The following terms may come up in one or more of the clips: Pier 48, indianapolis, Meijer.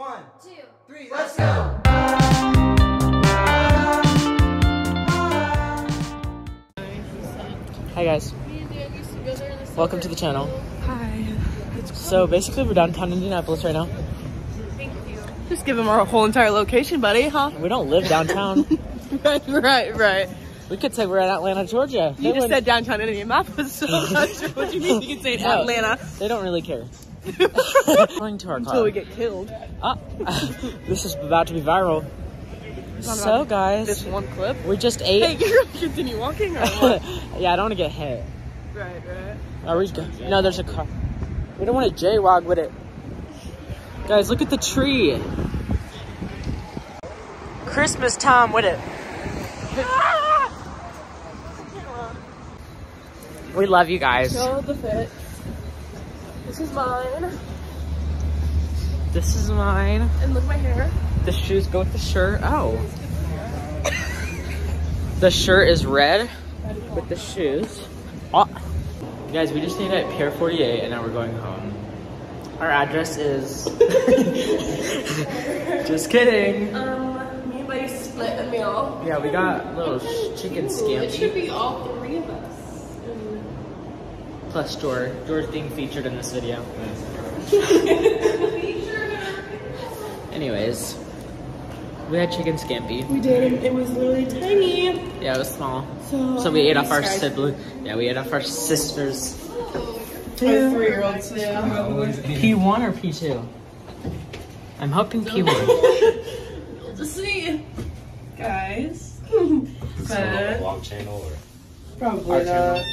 1, 2, 3, let's go! Hi guys. Welcome to the channel. Hi. So basically we're downtown Indianapolis right now. Thank you. Just give them our whole entire location, buddy, huh? We don't live downtown. right. We could say we're in Atlanta, Georgia. You just said downtown Indianapolis, so I'm not sure what you mean. You can say in Atlanta. They don't really care. Going to our until we get killed. This is about to be viral. So guys, this one clip. We just ate. Hey, you're gonna continue walking or what? Yeah, I don't want to get hit. Right. Are we good? No, there's a car. We don't want to jaywalk with it. Guys, look at the tree. Christmas time with it. We love you guys. Show the fit. This is mine. This is mine. And look at my hair. The shoes go with the shirt. Oh. The shirt is red with the shoes. Oh. Guys, we just stayed at Pier 48 and now we're going home. Our address is... Just kidding. Me and buddy split a meal. Yeah, we got little chicken scampi. It should be all three of us. Plus George. George being featured in this video. Anyways. We had chicken scampi. We did. It was literally tiny. Yeah, it was small. So we ate off our sibling. Yeah, we ate off our sisters. Our 3-year-old sister. P1 or P2? I'm hoping P1. We'll just see. Guys. Is it a vlog channel or? Probably not.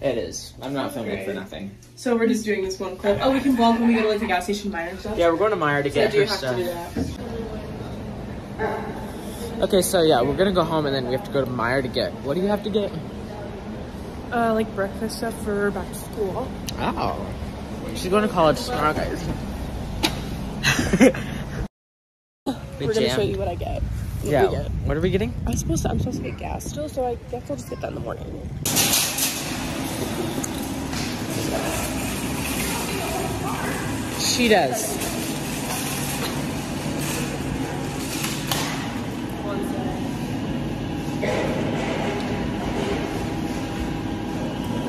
It is. I'm not filming for nothing. So we're just doing this one clip. Oh, we can vlog when we go to like the gas station Meijer and stuff? Yeah, we're going to Meijer to get her stuff. Okay, so yeah, we're gonna go home and then we have to go to Meijer to get. What do you have to get? Like breakfast stuff for back to school. Oh, she's going to college tomorrow, guys. We're gonna show you what I get. What What are we getting? I'm supposed to get gas still, so I guess I'll just get that in the morning. She does. Are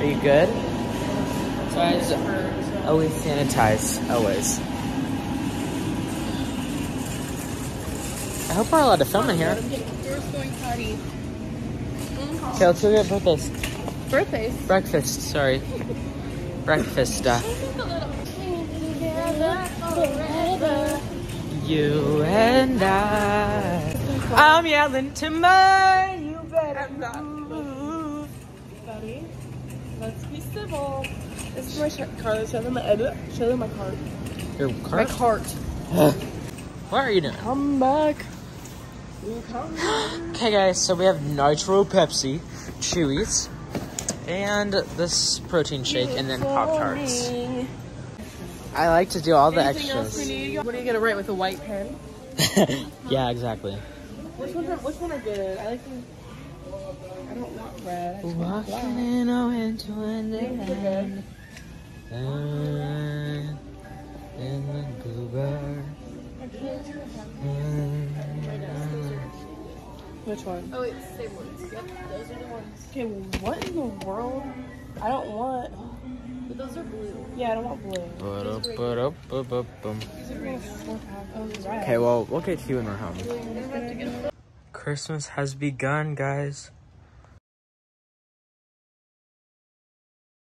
you good? Guys, always sanitize. Always. I hope we're allowed to film in here. Okay, let's go get breakfast. Breakfast, sorry. Breakfast stuff. You and I. I'm yelling to mine. You better move. Buddy. Let's be civil. This is my card. Show them my card. Your card? My card. What are you doing? Come back. Okay, guys, so we have Nitro Pepsi, Chewies, and this protein shake, and then Pop Tarts. I like to do all the extras. What are you going to write with a white pen? Yeah, exactly. Which one are good? I like them. I don't want red. Walking in a winter wonderland, in the goober. Which one? Oh, wait, the same ones. Yep, those are the ones. Okay, what in the world? I don't want. But those are blue. Yeah, I don't want blue. Okay, well, we'll get to you when we're home. Christmas has begun, guys.